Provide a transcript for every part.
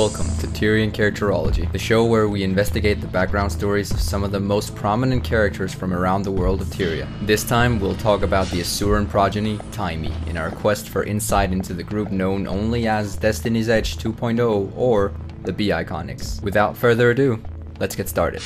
Welcome to Tyrian Characterology, the show where we investigate the background stories of some of the most prominent characters from around the world of Tyria. This time, we'll talk about the Asuran progeny, Taimi, in our quest for insight into the group known only as Destiny's Edge 2.0 or the B-Iconics. Without further ado, let's get started.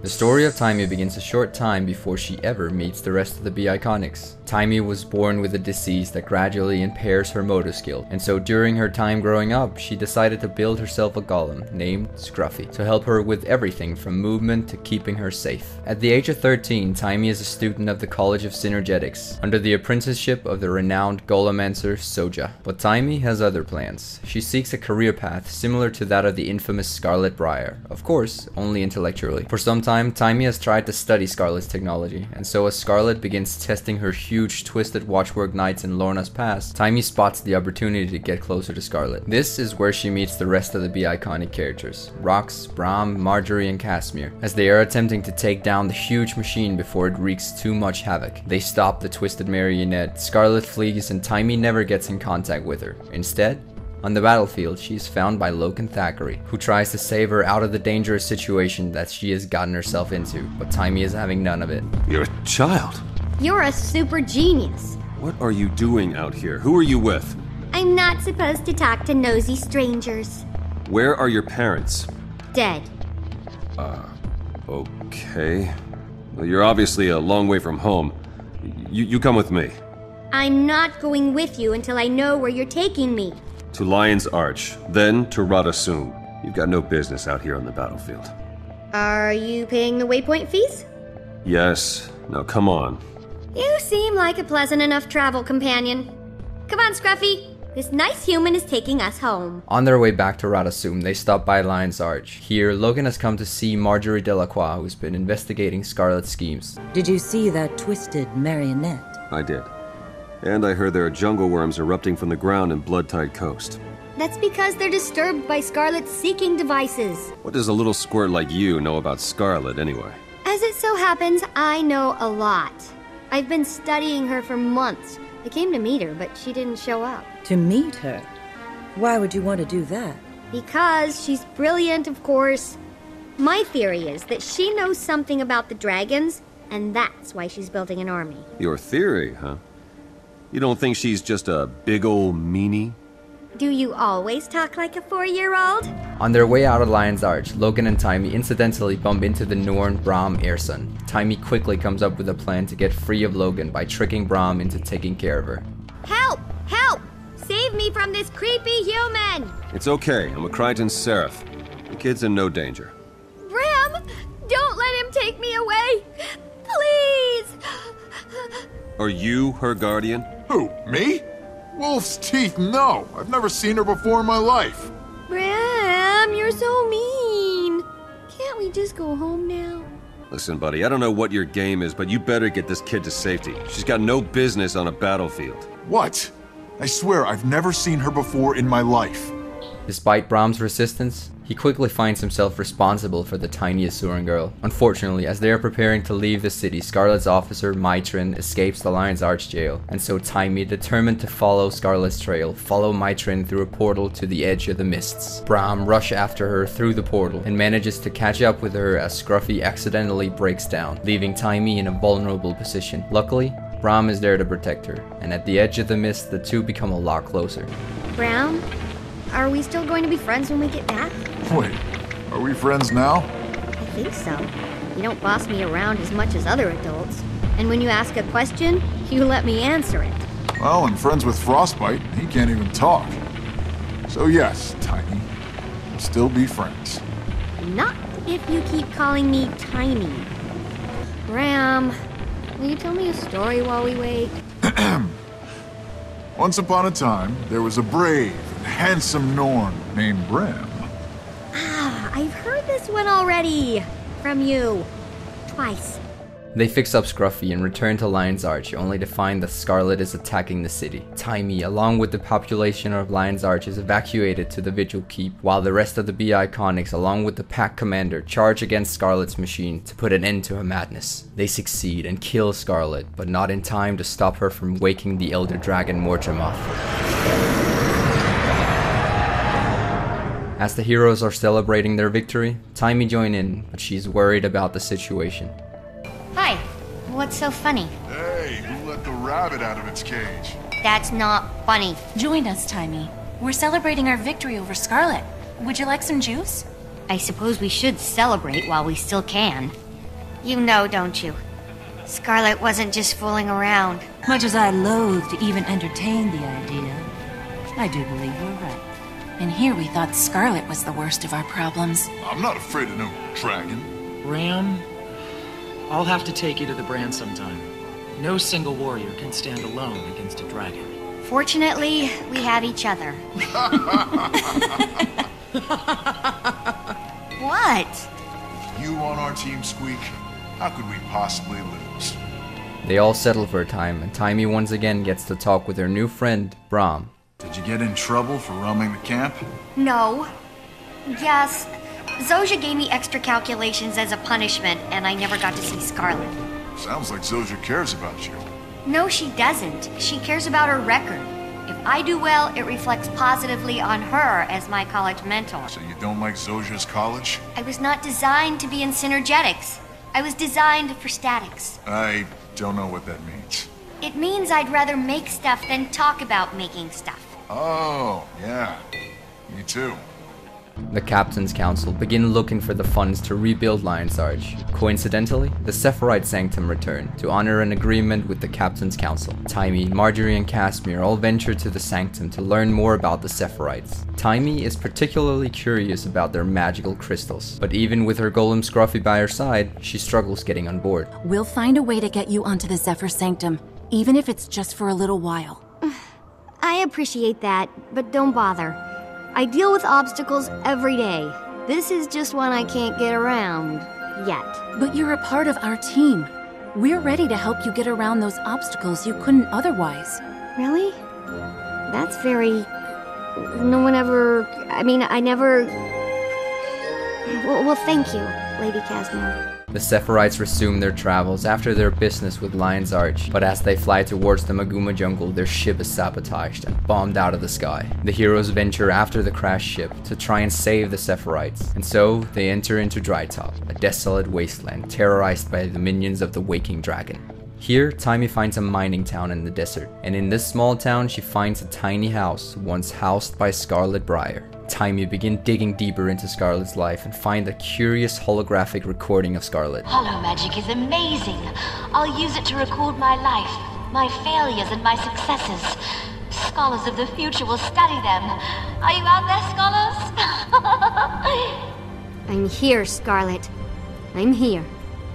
The story of Taimi begins a short time before she ever meets the rest of the B-Iconics. Taimi was born with a disease that gradually impairs her motor skill, and so during her time growing up, she decided to build herself a golem named Scruffy to help her with everything from movement to keeping her safe. At the age of 13, Taimi is a student of the College of Synergetics, under the apprenticeship of the renowned golemancer Zojja. But Taimi has other plans. She seeks a career path similar to that of the infamous Scarlet Briar, of course, only intellectually. For some time, Taimi has tried to study Scarlet's technology, and so as Scarlet begins testing her huge twisted watchwork nights in Lorna's Pass, Taimi spots the opportunity to get closer to Scarlet. This is where she meets the rest of the B-Iconic characters, Rox, Braham, Marjory, and Kasmeer, as they are attempting to take down the huge machine before it wreaks too much havoc. They stop the twisted marionette, Scarlet flees, and Taimi never gets in contact with her. Instead, on the battlefield, she is found by Logan Thackeray, who tries to save her out of the dangerous situation that she has gotten herself into, but Taimi is having none of it. You're a child. You're a super genius. What are you doing out here? Who are you with? I'm not supposed to talk to nosy strangers. Where are your parents? Dead. Okay. Well, you're obviously a long way from home. You come with me. I'm not going with you until I know where you're taking me. To Lion's Arch, then to Rata Sum. You've got no business out here on the battlefield. Are you paying the waypoint fees? Yes. Now come on. You seem like a pleasant enough travel companion. Come on, Scruffy. This nice human is taking us home. On their way back to Rata Sum, they stop by Lion's Arch. Here, Logan has come to see Marjorie Delacroix, who's been investigating Scarlet's schemes. Did you see that twisted marionette? I did. And I heard there are jungle worms erupting from the ground in Bloodtide Coast. That's because they're disturbed by Scarlet's seeking devices. What does a little squirt like you know about Scarlet, anyway? As it so happens, I know a lot. I've been studying her for months. I came to meet her, but she didn't show up. To meet her? Why would you want to do that? Because she's brilliant, of course. My theory is that she knows something about the dragons, and that's why she's building an army. Your theory, huh? You don't think she's just a big old meanie? Do you always talk like a 4-year-old? On their way out of Lion's Arch, Logan and Taimi incidentally bump into the Norn Brahm Airson. Taimi quickly comes up with a plan to get free of Logan by tricking Brahm into taking care of her. Help! Help! Save me from this creepy human! It's okay, I'm a Krytan Seraph. The kid's in no danger. Brahm! Don't let him take me away! Please! Are you her guardian? Who, me? Wolf's teeth, no! I've never seen her before in my life! Bram, you're so mean! Can't we just go home now? Listen, buddy, I don't know what your game is, but you better get this kid to safety. She's got no business on a battlefield. What? I swear, I've never seen her before in my life. Despite Brahm's resistance, he quickly finds himself responsible for the tiny Asuran girl. Unfortunately, as they are preparing to leave the city, Scarlet's officer, Mai Trin, escapes the Lion's Arch jail, and so Taimi, determined to follow Scarlet's trail, follow Mai Trin through a portal to the edge of the mists. Brahm rush after her through the portal and manages to catch up with her as Scruffy accidentally breaks down, leaving Taimi in a vulnerable position. Luckily, Brahm is there to protect her, and at the edge of the mist, the two become a lot closer. Brahm? Are we still going to be friends when we get back? Wait, are we friends now? I think so. You don't boss me around as much as other adults. And when you ask a question, you let me answer it. Well, and friends with Frostbite, he can't even talk. So yes, Taimi, we'll still be friends. Not if you keep calling me Taimi. Graham, will you tell me a story while we wait? Once upon a time, there was a brave, handsome Norn named Bram. Ah, I've heard this one already. From you. Twice. They fix up Scruffy and return to Lion's Arch, only to find that Scarlet is attacking the city. Taimi, along with the population of Lion's Arch, is evacuated to the Vigil Keep, while the rest of the B-Iconics, along with the Pack Commander, charge against Scarlet's machine to put an end to her madness. They succeed and kill Scarlet, but not in time to stop her from waking the Elder Dragon Mordremoth. As the heroes are celebrating their victory, Taimi joins in, but she's worried about the situation. Hi, what's so funny? Hey, you let the rabbit out of its cage. That's not funny. Join us, Taimi. We're celebrating our victory over Scarlet. Would you like some juice? I suppose we should celebrate while we still can. You know, don't you? Scarlet wasn't just fooling around. Much as I loathe to even entertain the idea, I do believe you're right. And here we thought Scarlet was the worst of our problems. I'm not afraid of no dragon. Ram, I'll have to take you to the brand sometime. No single warrior can stand alone against a dragon. Fortunately, we have each other. What? You on our team, Squeak? How could we possibly lose? They all settle for a time, and Taimi once again gets to talk with her new friend, Braham. Did you get in trouble for roaming the camp? No. Yes. Zojja gave me extra calculations as a punishment, and I never got to see Scarlet. Sounds like Zojja cares about you. No, she doesn't. She cares about her record. If I do well, it reflects positively on her as my college mentor. So you don't like Zojja's college? I was not designed to be in Synergetics. I was designed for statics. I don't know what that means. It means I'd rather make stuff than talk about making stuff. Oh, yeah. Me too. The Captain's Council begin looking for the funds to rebuild Lion's Arch. Coincidentally, the Zephyrite Sanctum return to honor an agreement with the Captain's Council. Taimi, Marjorie, and Kasmeer all venture to the Sanctum to learn more about the Zephyrites. Taimi is particularly curious about their magical crystals, but even with her golem Scruffy by her side, she struggles getting on board. We'll find a way to get you onto the Zephyr Sanctum, even if it's just for a little while. I appreciate that, but don't bother. I deal with obstacles every day. This is just one I can't get around yet. But you're a part of our team. We're ready to help you get around those obstacles you couldn't otherwise. Really? That's very... No one ever... I mean, I never... Well, thank you, Lady Kasmeer. The Zephyrites resume their travels after their business with Lion's Arch, but as they fly towards the Maguuma jungle, their ship is sabotaged and bombed out of the sky. The heroes venture after the crashed ship to try and save the Zephyrites, and so they enter into Drytop, a desolate wasteland terrorized by the minions of the Waking Dragon. Here, Taimi finds a mining town in the desert, and in this small town she finds a tiny house once housed by Scarlet Briar. Taimi begin digging deeper into Scarlet's life and find a curious holographic recording of Scarlet. Holo magic is amazing. I'll use it to record my life, my failures and my successes. Scholars of the future will study them. Are you out there, scholars? I'm here, Scarlet. I'm here.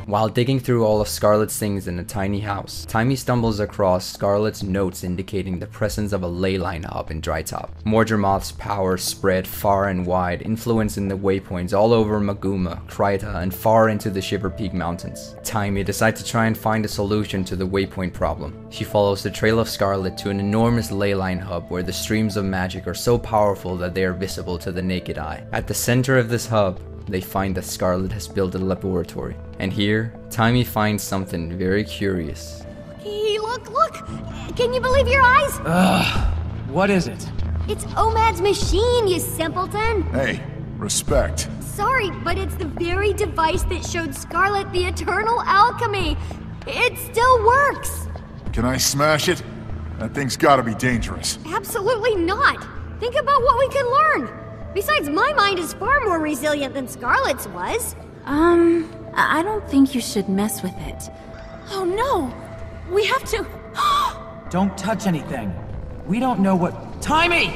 While digging through all of Scarlet's things in a tiny house, Taimi stumbles across Scarlet's notes indicating the presence of a ley line hub in Drytop. Mordremoth's power spread far and wide, influencing the waypoints all over Maguuma, Kryta, and far into the Shiver Peak Mountains. Taimi decides to try and find a solution to the waypoint problem. She follows the trail of Scarlet to an enormous ley line hub where the streams of magic are so powerful that they are visible to the naked eye. At the center of this hub, they find that Scarlet has built a laboratory. And here, Taimi finds something very curious. Look! Can you believe your eyes? What is it? It's OMAD's machine, you simpleton! Hey, respect. Sorry, but it's the very device that showed Scarlet the eternal alchemy. It still works! Can I smash it? That thing's gotta be dangerous. Absolutely not! Think about what we can learn! Besides, my mind is far more resilient than Scarlet's was. I don't think you should mess with it. Oh no! We have to... Don't touch anything. We don't know what... Taimi!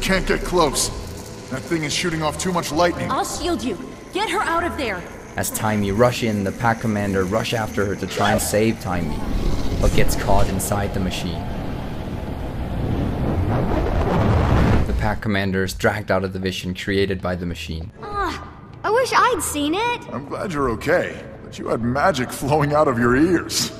Can't get close. That thing is shooting off too much lightning. I'll shield you. Get her out of there. As Taimi rush in, the pack commander rush after her to try and save Taimi, but gets caught inside the machine. Pack commander is dragged out of the vision created by the machine. I wish I'd seen it. I'm glad you're okay, but you had magic flowing out of your ears.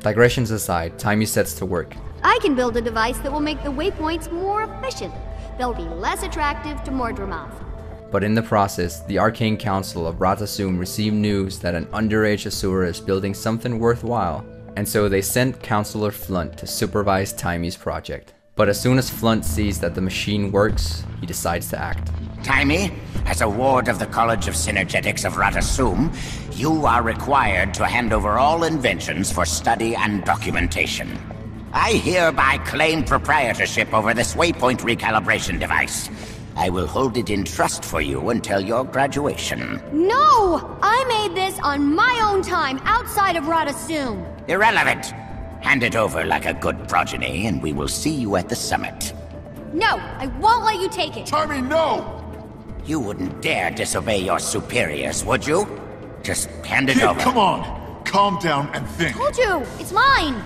Digressions aside, Taimi sets to work. I can build a device that will make the waypoints more efficient. They'll be less attractive to Mordremoth. But in the process, the Arcane Council of Rata Sum received news that an underage asura is building something worthwhile, and so they sent Councilor Flunt to supervise Taimi's project. But as soon as Flunt sees that the machine works, he decides to act. Taimi, as a ward of the College of Synergetics of Rata Sum, you are required to hand over all inventions for study and documentation. I hereby claim proprietorship over this waypoint recalibration device. I will hold it in trust for you until your graduation. No! I made this on my own time, outside of Rata Sum. Irrelevant. Hand it over like a good progeny, and we will see you at the summit. No! I won't let you take it! Taimi, no! You wouldn't dare disobey your superiors, would you? Just hand it over. Come on! Calm down and think. Told you! It's mine!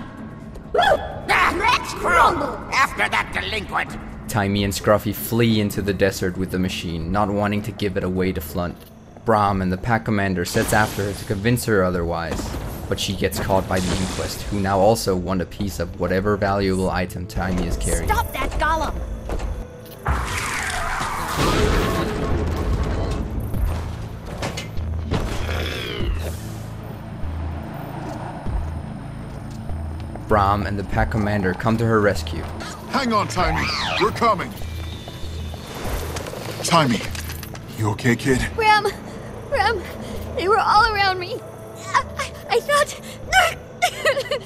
Let's crumble! After that delinquent! Taimi and Scruffy flee into the desert with the machine, not wanting to give it away to Flunt. Braham and the pack commander sets after her to convince her otherwise, but she gets caught by the Inquest, who now also want a piece of whatever valuable item Taimi is carrying. Stop that golem! Braham and the pack commander come to her rescue. Hang on, Taimi. We're coming. Taimi, you okay, kid? Braham, they were all around me. I thought...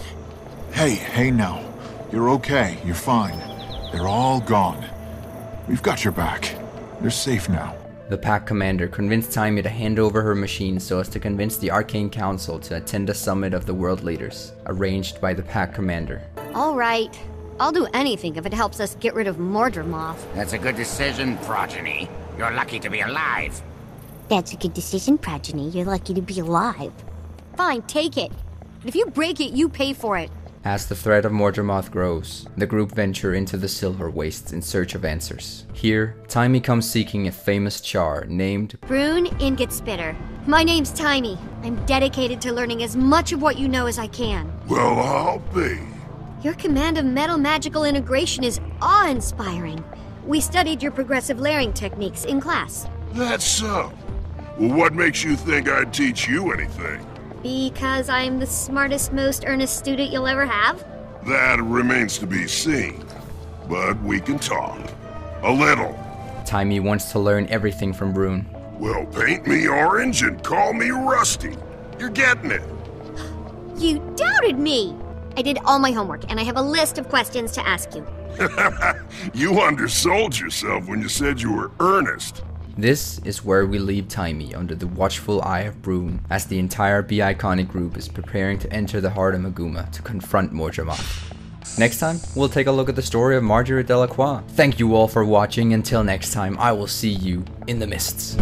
Hey now. You're okay. You're fine. They're all gone. We've got your back. They're safe now. The pack commander convinced Taimi to hand over her machine so as to convince the Arcane Council to attend a summit of the world leaders, arranged by the pack commander. Alright. I'll do anything if it helps us get rid of Mordremoth. That's a good decision, progeny. You're lucky to be alive. That's a good decision, progeny. You're lucky to be alive. Fine, take it. But if you break it, you pay for it. As the threat of Mordremoth grows, the group venture into the Silver Wastes in search of answers. Here, Taimi comes seeking a famous char named... Brune Ingot Spitter. My name's Taimi. I'm dedicated to learning as much of what you know as I can. Well, I'll be. Your command of metal magical integration is awe-inspiring. We studied your progressive layering techniques in class. That's so. Well, what makes you think I'd teach you anything? Because I'm the smartest, most earnest student you'll ever have? That remains to be seen, but we can talk. A little. Taimi wants to learn everything from Brune. Well, paint me orange and call me Rusty. You're getting it. You doubted me! I did all my homework, and I have a list of questions to ask you. You undersold yourself when you said you were earnest. This is where we leave Taimi under the watchful eye of Brune, as the entire B-Iconic group is preparing to enter the heart of Maguuma to confront Mordremoth. Next time, we'll take a look at the story of Marjorie Delacroix. Thank you all for watching. Until next time, I will see you in the mists.